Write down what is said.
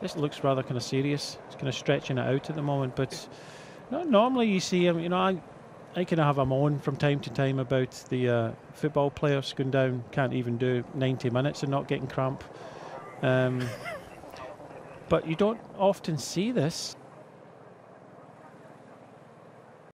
This looks rather kind of serious. It's kind of stretching it out at the moment, but not normally you see him. You know, I kind of have a moan from time to time about the football players going down, can't even do 90 minutes and not getting cramp. But you don't often see this.